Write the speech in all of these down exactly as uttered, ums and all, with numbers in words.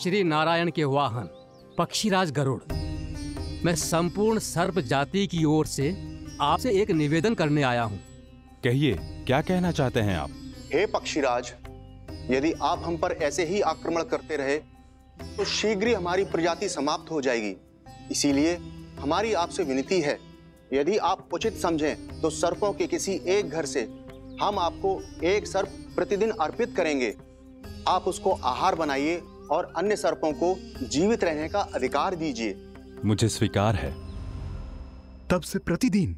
श्री नारायण के वाहन पक्षीराज गरुड़, मैं संपूर्ण सर्प जाति की ओर से आपसे एक निवेदन करने आया हूँ। कहिए, क्या कहना चाहते हैं आप? हे पक्षीराज, यदि आप हम पर ऐसे ही आक्रमण करते रहे तो शीघ्र ही हमारी प्रजाति समाप्त हो जाएगी। इसीलिए हमारी आपसे विनती है, यदि आप उचित समझें तो सर्पों के किसी एक घर से हम आपको एक सर्प प्रतिदिन अर्पित करेंगे। आप उसको आहार बनाइए और अन्य सर्पों को जीवित रहने का अधिकार दीजिए। मुझे स्वीकार है। तब से प्रतिदिन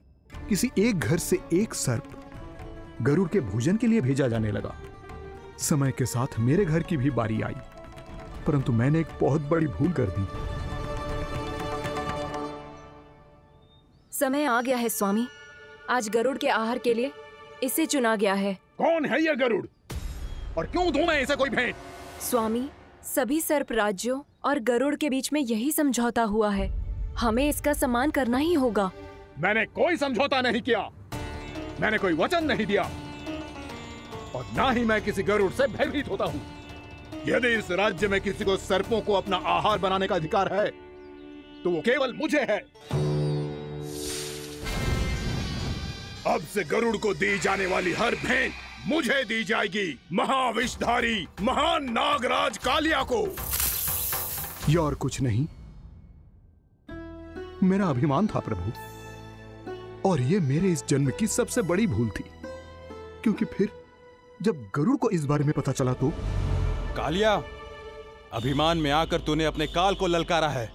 किसी एक घर से एक सर्प गरुड़ के भोजन के लिए भेजा जाने लगा। समय के साथ मेरे घर की भी बारी आई, परंतु मैंने एक बहुत बड़ी भूल कर दी। समय आ गया है स्वामी, आज गरुड़ के आहार के लिए इसे चुना गया है। कौन है यह गरुड़ और क्यों दूं मैं इसे कोई भेंट? स्वामी, सभी सर्प राज्यों और गरुड़ के बीच में यही समझौता हुआ है, हमें इसका सम्मान करना ही होगा। मैंने कोई समझौता नहीं किया, मैंने कोई वचन नहीं दिया और ना ही मैं किसी गरुड़ से भयभीत होता हूँ। यदि इस राज्य में किसी को सर्पों को अपना आहार बनाने का अधिकार है तो वो केवल मुझे है। अब से गरुड़ को दी जाने वाली हर भेंट मुझे दी जाएगी, महाविषधारी महान नागराज कालिया को। यह और कुछ नहीं, मेरा अभिमान था प्रभु, और यह मेरे इस जन्म की सबसे बड़ी भूल थी, क्योंकि फिर जब गरुड़ को इस बारे में पता चला तो। कालिया, अभिमान में आकर तूने अपने काल को ललकारा है।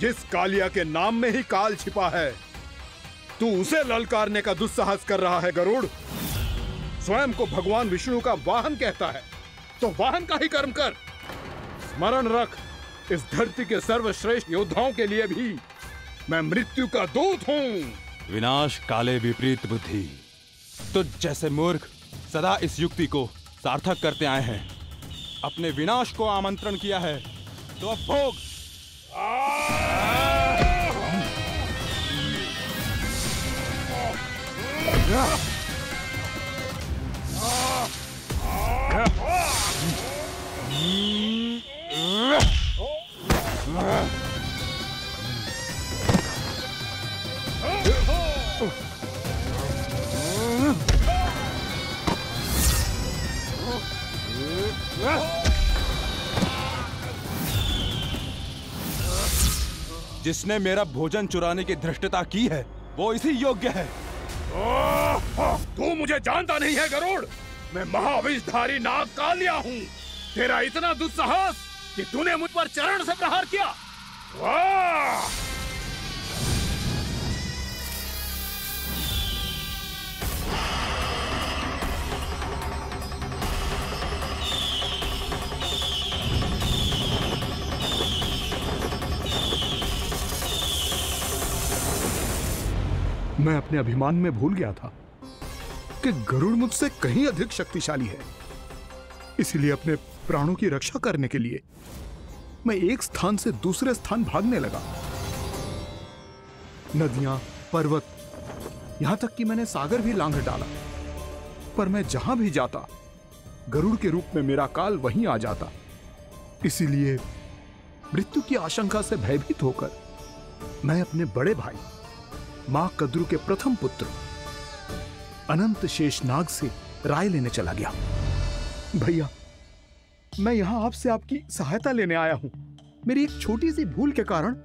जिस कालिया के नाम में ही काल छिपा है, तू उसे ललकारने का दुस्साहस कर रहा है। गरुड़ स्वयं को भगवान विष्णु का वाहन कहता है, तो वाहन का ही कर्म कर। स्मरण रख, इस धरती के सर्वश्रेष्ठ योद्धाओं के लिए भी मैं मृत्यु का दूत हूँ। विनाश काले विपरीत बुद्धि, तो जैसे मूर्ख सदा इस युक्ति को सार्थक करते आए हैं। अपने विनाश को आमंत्रण किया है तो अब भोग। जिसने मेरा भोजन चुराने की धृष्टता की है वो इसी योग्य है। तू मुझे जानता नहीं है गरुड़, मैं महाविषधारी नाग कालिया हूँ। तेरा इतना दुस्साहस कि तूने मुझ पर चरण से प्रहार किया। मैं अपने अभिमान में भूल गया था कि गरुड़ मुझसे कहीं अधिक शक्तिशाली है। इसलिए अपने प्राणों की रक्षा करने के लिए मैं एक स्थान से दूसरे स्थान भागने लगा। नदियां, पर्वत, यहां तक कि मैंने सागर भी लांघ डाला, पर मैं जहां भी जाता गरुड़ के रूप में मेरा काल वहीं आ जाता। इसीलिए मृत्यु की आशंका से भयभीत होकर मैं अपने बड़े भाई मां कद्रू के प्रथम पुत्र अनंत शेष नाग से राय लेने चला गया। भैया, मैं यहां आपसे आपकी सहायता लेने आया हूं। मेरी एक छोटी सी भूल के कारण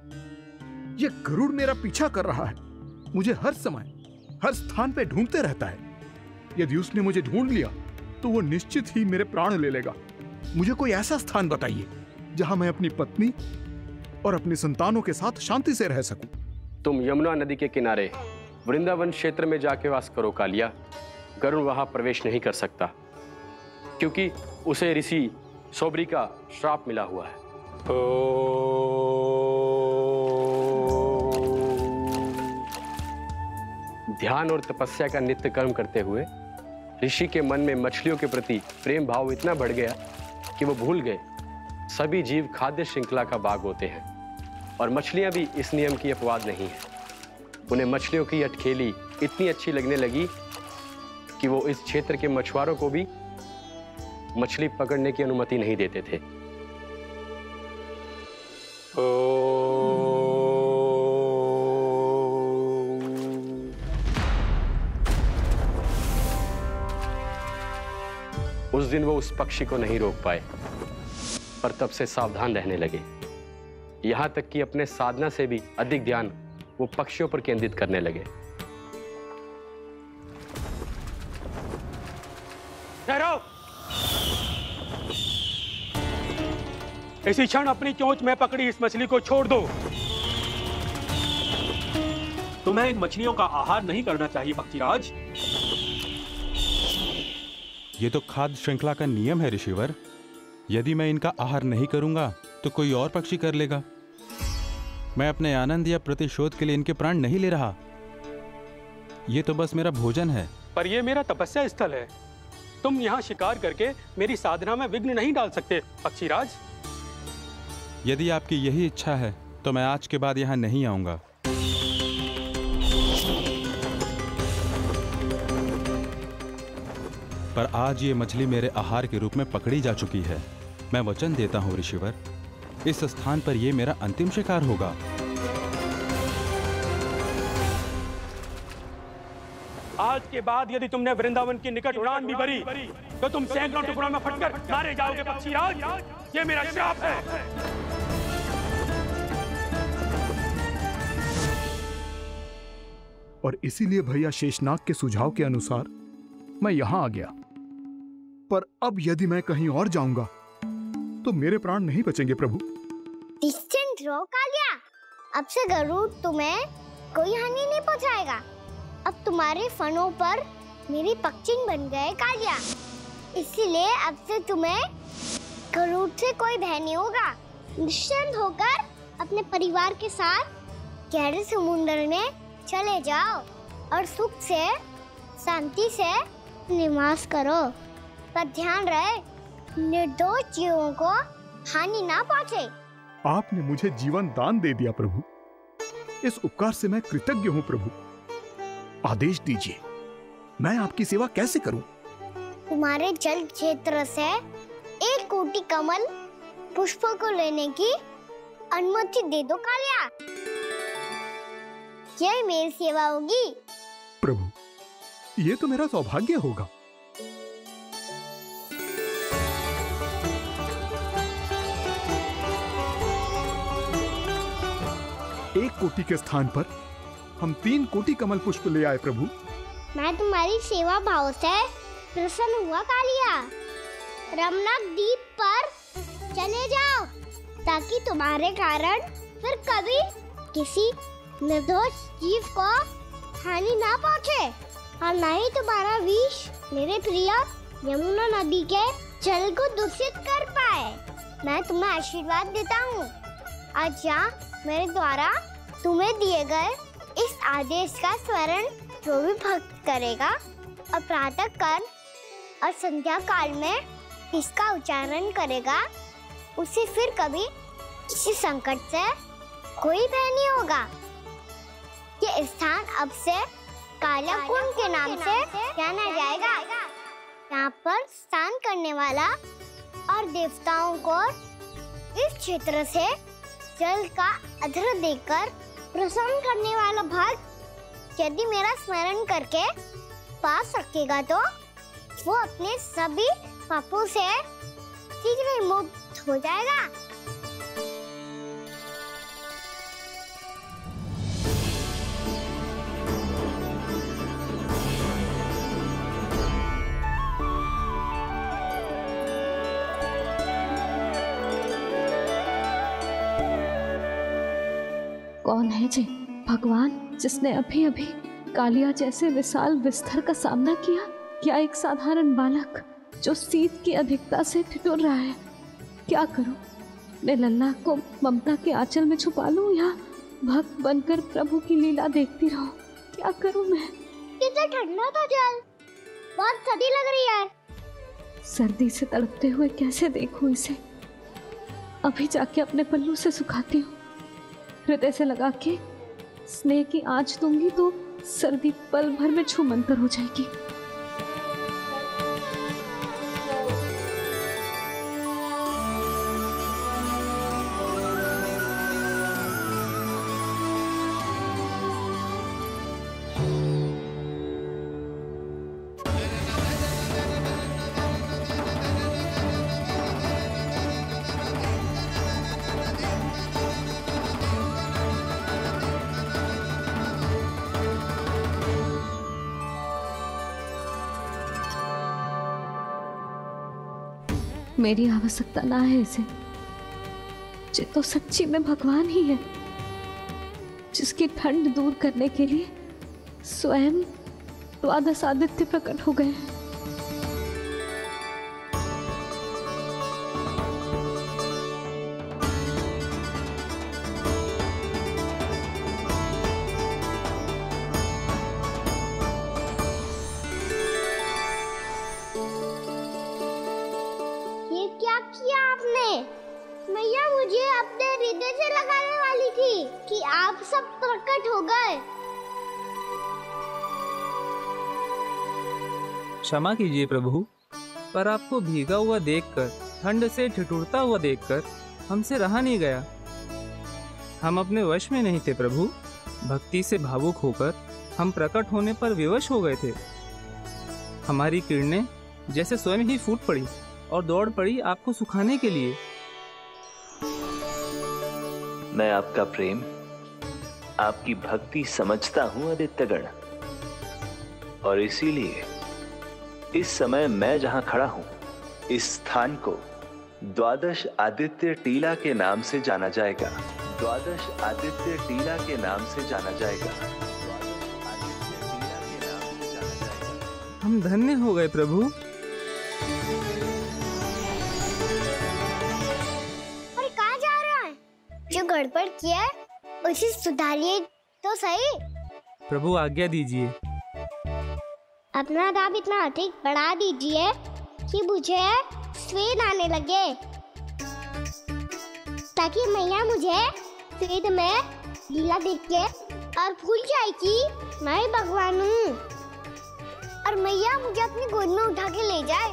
यह गरुड़ मेरा पीछा कर रहा है, मुझे हर समय हर स्थान पे ढूंढते रहता है। यदि उसने मुझे ढूंढ लिया तो वो निश्चित ही मेरे प्राण ले लेगा। मुझे कोई ऐसा स्थान बताइए जहां मैं अपनी पत्नी और अपने संतानों के साथ शांति से रह सकूं। तुम यमुना नदी के किनारे वृंदावन क्षेत्र में जाके वास करो कालिया। गरुड़ वहां प्रवेश नहीं कर सकता क्योंकि उसे ऋषि सोबरी का श्राप मिला हुआ है। ध्यान और तपस्या का नित्य कर्म करते हुए ऋषि के मन में मछलियों के प्रति प्रेम भाव इतना बढ़ गया कि वो भूल गए सभी जीव खाद्य श्रृंखला का भाग होते हैं और मछलियां भी इस नियम की अपवाद नहीं है। उन्हें मछलियों की अटखेली इतनी अच्छी लगने लगी कि वो इस क्षेत्र के मछुआरों को भी मछली पकड़ने की अनुमति नहीं देते थे। उस दिन वो उस पक्षी को नहीं रोक पाए, पर तब से सावधान रहने लगे। यहाँ तक कि अपने साधना से भी अधिक ध्यान वो पक्षियों पर केंद्रित करने लगे। इसी क्षण अपनी चोंच में पकड़ी इस मछली को छोड़ दो। तुम्हें इन मछलियों का आहार नहीं करना चाहिए पक्षीराज। ये तो खाद्य श्रृंखला का नियम है ऋषिवर। यदि मैं इनका आहार नहीं करूंगा तो कोई और पक्षी कर लेगा। मैं अपने आनंद या प्रतिशोध के लिए इनके प्राण नहीं ले रहा। ये तो बस मेरा भोजन है। पर ये मेरा तपस्या स्थल है। तुम यहाँ शिकार करके मेरी साधना में विघ्न नहीं डाल सकते पक्षीराज। यदि आपकी यही इच्छा है तो मैं आज के बाद यहाँ नहीं आऊंगा। पर आज ये मछली मेरे आहार के रूप में पकड़ी जा चुकी है। मैं वचन देता हूँ ऋषिवर, इस स्थान पर यह मेरा अंतिम शिकार होगा। आज के बाद यदि तुमने वृंदावन की निकट उड़ान भी भरी तो तुम सैकड़ों टुकड़ों में फटकर मारे जाओगे पक्षीराज। ये मेरा श्राप है। और इसीलिए भैया शेषनाग के सुझाव के अनुसार मैं यहां आ गया। पर अब यदि मैं कहीं और जाऊंगा तो मेरे प्राण नहीं बचेंगे प्रभु। निश्चिंत रहो कालिया, अब से गरुड़ तुम्हें कोई हानि नहीं पहुंचाएगा। अब तुम्हारे फनों पर मेरी पक्षिन बन गए कालिया, इसलिए अब से तुम्हें गरुड़ से कोई भय नहीं होगा। निश्चिंत होकर अपने परिवार के साथ गहरे समुद्र में चले जाओ और सुख से शांति से निवास करो। पर ध्यान रहे, निर्दोष जीवों को हानि ना पहुंचे। आपने मुझे जीवन दान दे दिया प्रभु, इस उपकार से मैं कृतज्ञ हूँ प्रभु। आदेश दीजिए, मैं आपकी सेवा कैसे करूँ? तुम्हारे जल क्षेत्र से एक कोटि कमल पुष्पों को लेने की अनुमति दे दो कालिया, यही मेरी सेवा होगी। प्रभु, ये तो मेरा सौभाग्य होगा। एक कोटि के स्थान पर हम तीन कोटि कमल पुष्प ले आए प्रभु। मैं तुम्हारी सेवा भाव से प्रसन्न हुआ कालिया। रमणक द्वीप पर चले जाओ ताकि तुम्हारे कारण फिर कभी किसी निर्दोष जीव को हानि ना पहुँचे और न ही तुम्हारा विष मेरे प्रिय यमुना नदी के जल को दूषित कर पाए। मैं तुम्हें आशीर्वाद देता हूँ। आज यहाँ मेरे द्वारा तुम्हें दिए गए इस आदेश का स्मरण जो भी भक्त करेगा और प्रातः काल और संध्या काल में इसका उच्चारण करेगा, उसे फिर कभी किसी संकट से कोई भय नहीं होगा। ये स्थान अब से कालकुंड के नाम से जाना जाएगा। यहाँ पर स्नान करने वाला और देवताओं को इस क्षेत्र से जल का अधर देकर प्रसन्न करने वाला भक्त यदि मेरा स्मरण करके पास रखेगा तो वो अपने सभी पापों से शीघ्र ही मुक्त हो जाएगा। कौन है जी भगवान जिसने अभी अभी कालिया जैसे विशाल विस्तर का सामना किया? क्या एक साधारण बालक जो शीत की अधिकता से ठिठुर रहा है? क्या करूं? मैं लल्ला को ममता के आंचल में छुपा लूं या भक्त बनकर प्रभु की लीला देखती रहूं? क्या करूं मैं? कितना ठंडा था जल, बहुत सर्दी लग रही है। सर्दी से तड़पते हुए कैसे देखूं इसे? अभी जाके अपने पल्लू से सुखाती हूँ। हृदय से लगा के स्नेह की आंच दूंगी तो सर्दी पल भर में छूमंतर हो जाएगी। मेरी आवश्यकता ना है इसे। ये तो सच्ची में भगवान ही है जिसकी ठंड दूर करने के लिए स्वयं द्वादश आदित्य प्रकट हो गए। क्षमा कीजिए प्रभु, पर आपको भीगा हुआ देखकर, ठंड से ठिठुरता हुआ देखकर हमसे रहा नहीं गया। हम अपने वश में नहीं थे प्रभु, भक्ति से भावुक होकर हम प्रकट होने पर विवश हो गए थे। हमारी किरणें जैसे स्वयं ही फूट पड़ी और दौड़ पड़ी आपको सुखाने के लिए। मैं आपका प्रेम, आपकी भक्ति समझता हूँ आदित्यगण, और इसीलिए इस समय मैं जहाँ खड़ा हूँ इस स्थान को द्वादश आदित्य टीला के नाम से जाना जाएगा। द्वादश आदित्य टीला के नाम से जाना जाएगा। हम धन्य हो गए प्रभु। और कहाँ जा रहा है? जो गड़बड़ किया है उसे सुधारिए तो सही। प्रभु आज्ञा दीजिए। अपना दाब इतना अधिक बढ़ा दीजिए कि मुझे स्वेद आने लगे, ताकि मैया मुझे स्वेद में लीला देख के और भूल जाए कि मैं भगवान हूँ, और मैया मुझे अपनी गोद में उठा के ले जाए।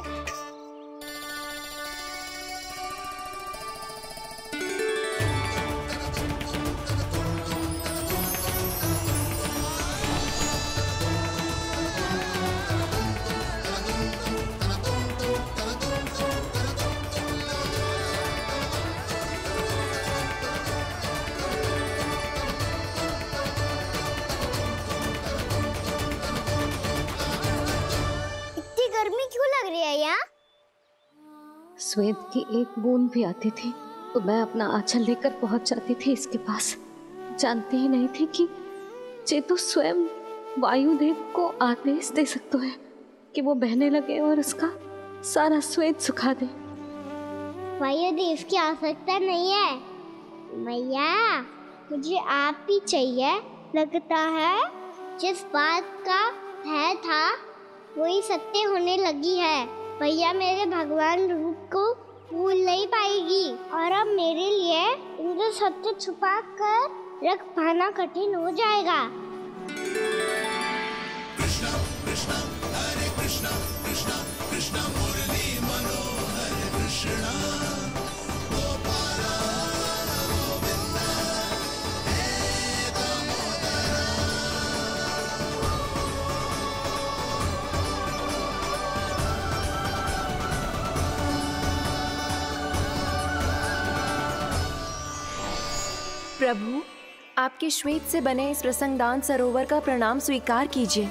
स्वेद की एक बूंद भी आती थी तो मैं अपना आंचल लेकर पहुंच जाती थी इसके पास। जानती ही नहीं थी कि ये तो स्वयं वायुदेव को आदेश दे सकते हैं कि वो बहने लगे और उसका सारा स्वेद सुखा दे। वायुदेव की आवश्यकता नहीं है मैया, मुझे आप ही चाहिए। लगता है जिस बात का भय था वही सत्य होने लगी है। भैया मेरे भगवान रूप को भूल नहीं पाएगी, और अब मेरे लिए इनको सत्य छुपा कर रख पाना कठिन हो जाएगा। कृष्णा कृष्णा हरे कृष्णा कृष्णा कृष्णा मुरली मनोहर कृष्णा गोपाला गोविंदा हे दामोदरा। प्रभु, आपके श्वेत से बने इस प्रसंगदान सरोवर का प्रणाम स्वीकार कीजिए।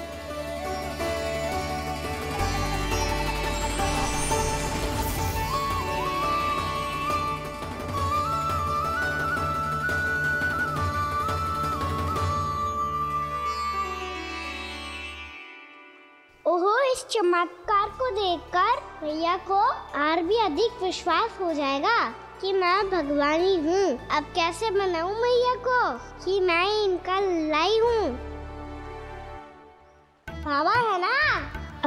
ओहो, इस चमत्कार को देखकर भैया को और भी अधिक विश्वास हो जाएगा कि मैं भगवान ही हूँ। अब कैसे मनाऊं मैया को कि मैं इनका लाई हूँ? बाबा है ना,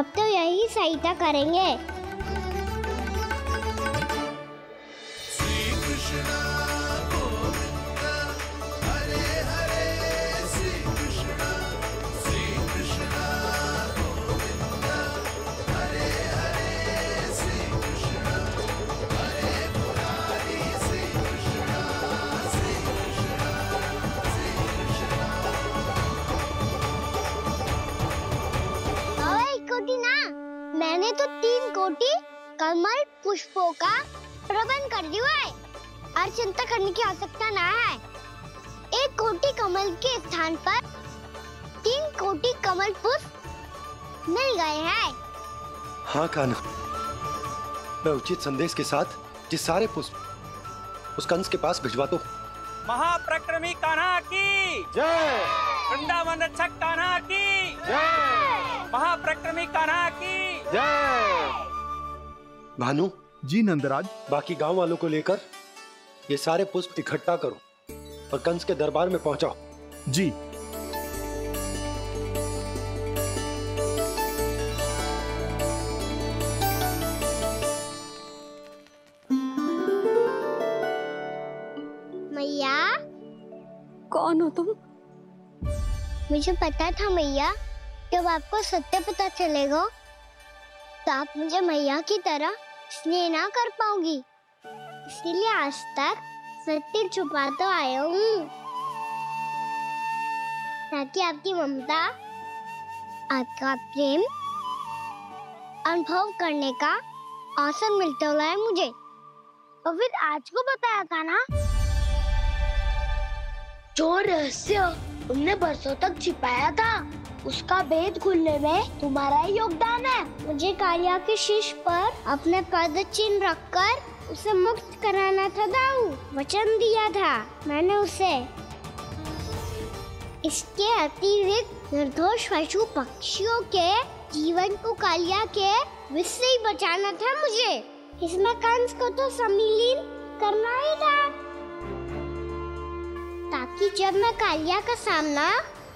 अब तो यही सहायता करेंगे। मैंने तो तीन कोटि कमल पुष्पों का प्रबंध कर दिया है, और चिंता करने की आवश्यकता ना है। एक कोटि कमल के स्थान पर तीन कोटि कमल पुष्प मिल गए हैं। हाँ कान्हा, मैं उचित संदेश के साथ ये सारे पुष्प उस कंस के पास भिजवा दो। महाप्रक्रमी कान्हा की जय। वृंदावन रक्षक कान्हा की जय। महाप्रक्रमी कान्हा की जय। भानु जी नंदराज, बाकी गांव वालों को लेकर ये सारे पुष्प इकट्ठा करो और कंस के दरबार में पहुंचाओ। जी। मैया, कौन हो तुम? मुझे पता था मैया, जब आपको सत्य पता चलेगा तो आप मुझे मैया की तरह स्नेह ना कर पाऊंगी, इसलिए आज तक सत्य छुपा तो आया हूँ ताकि आपकी ममता, आपका प्रेम अनुभव करने का अवसर मिलता हुआ है मुझे। और फिर आज को बताया था ना जो रहस्य तुमने बरसों तक छिपाया था, उसका भेद खुलने में तुम्हारा ही योगदान है। मुझे कालिया के शीश पर अपने पद चिन्ह रखकर उसे मुक्त कराना था दाऊ, वचन दिया था मैंने उसे। इसके अतिरिक्त निर्दोष पशु पक्षियों के जीवन को कालिया के विष से ही बचाना था मुझे, इसमें कंस को तो सम्मिलित करना ही था ताकि जब मैं कालिया का सामना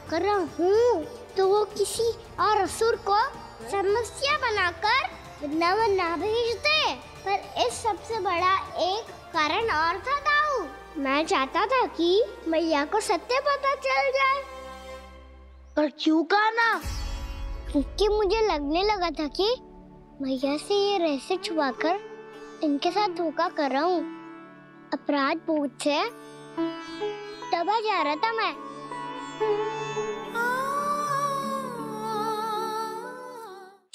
कर रहा हूँ तो वो किसी और असुर को समस्या बनाकर वृंदावन ना भेज दे। पर इस सबसे बड़ा एक कारण और था दाऊ, मैं चाहता था कि मैया को सत्य पता चल जाए। पर क्यों कहना? क्योंकि मुझे लगने लगा था कि मैया से ये रहस्य छुपाकर इनके साथ धोखा कर रहा हूँ, अपराध बोध से दबा जा रहा था मैं।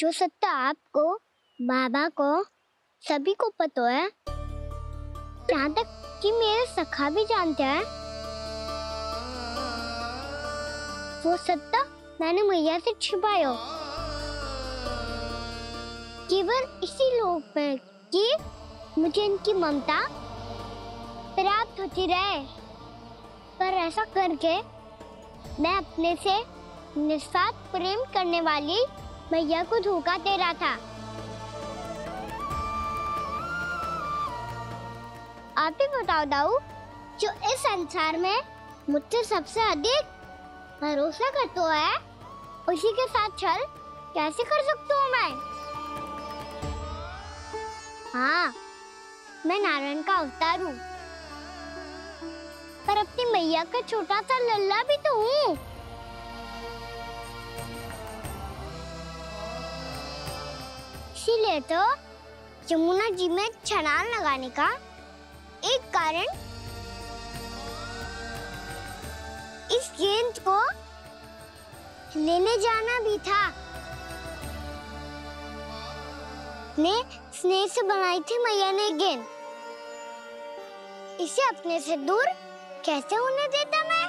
जो सत्य आपको, बाबा को, सभी को पता है, यहाँ तक कि मेरे सखा भी जानते हैं, वो सत्ता मैंने मैया से छिपाया केवल इसी लोग पर कि मुझे इनकी ममता प्राप्त होती रहे। पर ऐसा करके मैं अपने से निस्वार्थ प्रेम करने वाली मैया को धोखा दे रहा था। आप भी बताओ दाऊ, जो इस संसार में मुझसे सबसे अधिक भरोसा करता है, उसी के साथ छल कैसे कर सकता हूँ मैं? हाँ, मैं नारायण का अवतार हूँ, पर अपनी मैया का छोटा सा लल्ला भी तो हूँ। इसीलिए तो यमुना जी में छलांग लगाने का एक कारण इस गेंद को लेने जाना भी था। ने स्नेह से बनाई थी मैया ने गेंद, इसे अपने से दूर कैसे होने देता मैं?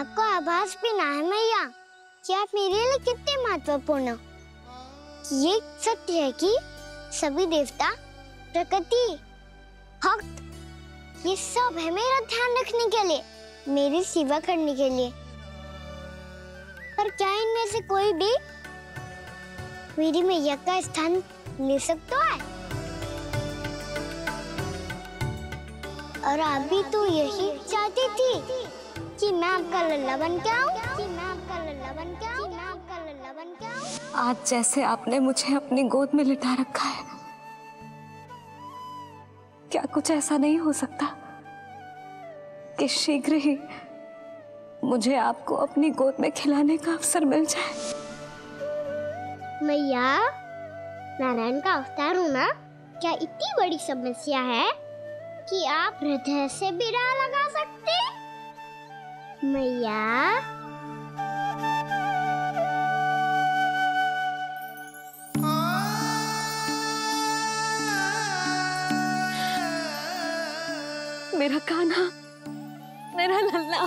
आपको आभास भी ना है मैया कि आप मेरे लिए कितने महत्वपूर्ण। ये सत्य है कि सभी देवता, प्रकृति, भक्त, ये सब है मेरा ध्यान रखने के लिए, मेरी सेवा करने के लिए। पर क्या इनमें से कोई भी मेरी मैया का स्थान ले सकता है? और आप भी तो यही चाहती थी कि मैं आपका लल्ला बन के आऊं, कि मैं आपका लल्ला बन के आऊं। आज जैसे आपने मुझे अपनी गोद में लिटा रखा है, क्या कुछ ऐसा नहीं हो सकता कि शीघ्र ही मुझे आपको अपनी गोद में खिलाने का अवसर मिल जाए? मैया, नारायण का अवतार होना क्या इतनी बड़ी समस्या है कि आप हृदय से बिना लगा सकते? मैया, मेरा कान्हा, मेरा लल्ला,